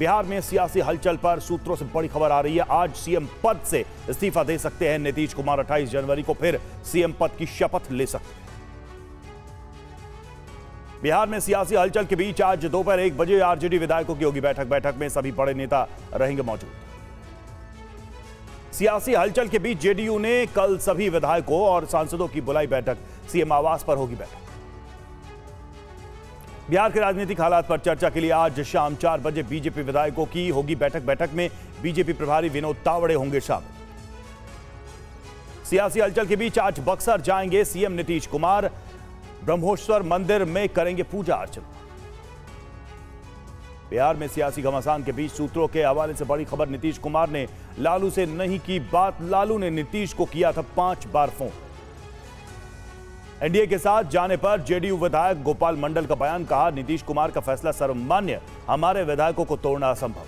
बिहार में सियासी हलचल पर सूत्रों से बड़ी खबर आ रही है। आज सीएम पद से इस्तीफा दे सकते हैं नीतीश कुमार, 28 जनवरी को फिर सीएम पद की शपथ ले सकते हैं। बिहार में सियासी हलचल के बीच आज दोपहर 1 बजे आरजेडी विधायकों की होगी बैठक। बैठक में सभी बड़े नेता रहेंगे मौजूद। सियासी हलचल के बीच जेडीयू ने कल सभी विधायकों और सांसदों की बुलाई बैठक। सीएम आवास पर होगी बैठक। बिहार के राजनीतिक हालात पर चर्चा के लिए आज शाम 4 बजे बीजेपी विधायकों की होगी बैठक। बैठक में बीजेपी प्रभारी विनोद तावड़े होंगे शामिल। सियासी हलचल के बीच आज बक्सर जाएंगे सीएम नीतीश कुमार, ब्रह्मेश्वर मंदिर में करेंगे पूजा अर्चना। बिहार में सियासी घमासान के बीच सूत्रों के हवाले से बड़ी खबर, नीतीश कुमार ने लालू से नहीं की बात, लालू ने नीतीश को किया था 5 बार फोन। एनडीए के साथ जाने पर जेडीयू विधायक गोपाल मंडल का बयान, कहा नीतीश कुमार का फैसला सर्वमान्य, हमारे विधायकों को तोड़ना असंभव।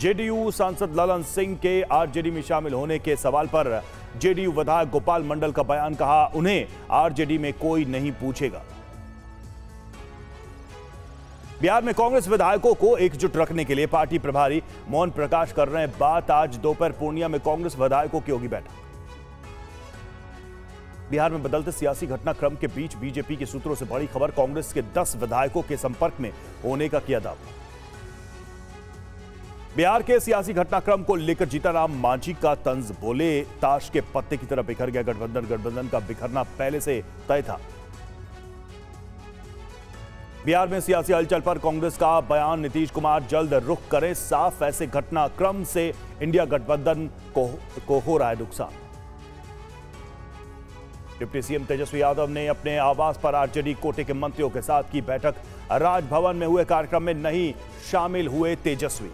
जेडीयू सांसद ललन सिंह के आरजेडी में शामिल होने के सवाल पर जेडीयू विधायक गोपाल मंडल का बयान, कहा उन्हें आरजेडी में कोई नहीं पूछेगा। बिहार में कांग्रेस विधायकों को एकजुट रखने के लिए पार्टी प्रभारी मोहन प्रकाश कर रहे हैं बात। आज दोपहर पूर्णिया में कांग्रेस विधायकों की होगी बैठक। बिहार में बदलते सियासी घटनाक्रम के बीच बीजेपी के सूत्रों से बड़ी खबर, कांग्रेस के 10 विधायकों के संपर्क में होने का किया दावा। बिहार के सियासी घटनाक्रम को लेकर जीतन राम मांझी का तंज, बोले ताश के पत्ते की तरह बिखर गया गठबंधन, गठबंधन का बिखरना पहले से तय था। बिहार में सियासी हलचल पर कांग्रेस का बयान, नीतीश कुमार जल्द रुख करें साफ, ऐसे घटनाक्रम से इंडिया गठबंधन को हो रहा है नुकसान। डिप्टी सीएम तेजस्वी यादव ने अपने आवास पर आरजेडी कोटे के मंत्रियों के साथ की बैठक। राजभवन में हुए कार्यक्रम में नहीं शामिल हुए तेजस्वी।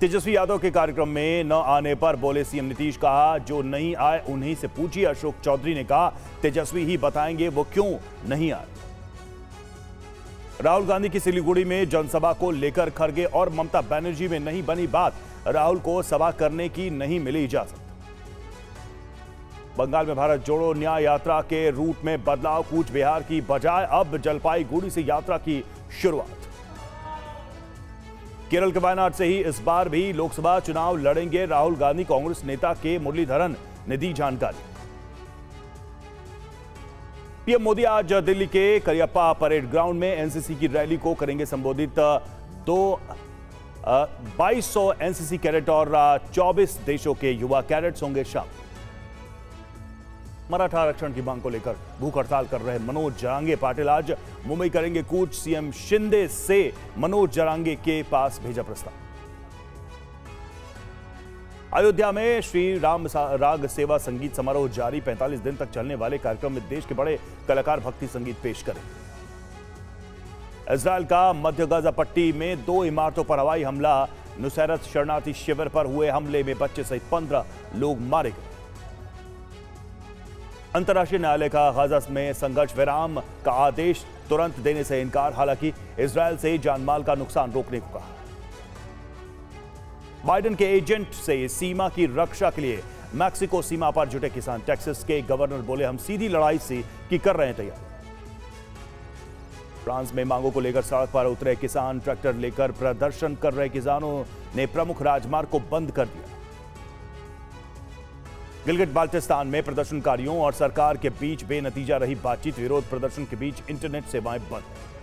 तेजस्वी यादव के कार्यक्रम में न आने पर बोले सीएम नीतीश, कहा जो नहीं आए उन्हीं से पूछिए। अशोक चौधरी ने कहा तेजस्वी ही बताएंगे वो क्यों नहीं आए। राहुल गांधी की सिलीगुड़ी में जनसभा को लेकर खरगे और ममता बैनर्जी में नहीं बनी बात, राहुल को सभा करने की नहीं मिली इजाजत। बंगाल में भारत जोड़ो न्याय यात्रा के रूट में बदलाव, कूच बिहार की बजाय अब जलपाईगुड़ी से यात्रा की शुरुआत। केरल के वायनाड से ही इस बार भी लोकसभा चुनाव लड़ेंगे राहुल गांधी, कांग्रेस नेता के मुरलीधरन ने दी जानकारी। पीएम मोदी आज दिल्ली के करियप्पा परेड ग्राउंड में एनसीसी की रैली को करेंगे संबोधित। 2200 एनसीसी कैडेट और 24 देशों के युवा कैडेट्स होंगे शामिल। मराठा आरक्षण की मांग को लेकर भूख हड़ताल कर रहे मनोज जरांगे पाटिल आज मुंबई करेंगे कूच। सीएम शिंदे से मनोज जरांगे के पास भेजा प्रस्ताव। अयोध्या में श्री राम राग सेवा संगीत समारोह जारी, 45 दिन तक चलने वाले कार्यक्रम में देश के बड़े कलाकार भक्ति संगीत पेश करेंगे। इजरायल का मध्य गाजा पट्टी में 2 इमारतों पर हवाई हमला, नुसैरत शरणार्थी शिविर पर हुए हमले में बच्चे सहित 15 लोग मारे गए। अंतर्राष्ट्रीय न्यायालय का गाजा में संघर्ष विराम का आदेश तुरंत देने से इनकार, हालांकि इजरायल से जानमाल का नुकसान रोकने को कहा। बाइडन के एजेंट से सीमा की रक्षा के लिए मैक्सिको सीमा पर जुटे किसान, टेक्सिस के गवर्नर बोले हम सीधी लड़ाई से की कर रहे हैं तैयारी। फ्रांस में मांगों को लेकर सड़क पर उतरे किसान, ट्रैक्टर लेकर प्रदर्शन कर रहे किसानों ने प्रमुख राजमार्ग को बंद कर दिया। गिलगित-बाल्टिस्तान में प्रदर्शनकारियों और सरकार के बीच बेनतीजा रही बातचीत, विरोध प्रदर्शन के बीच इंटरनेट सेवाएं बंद।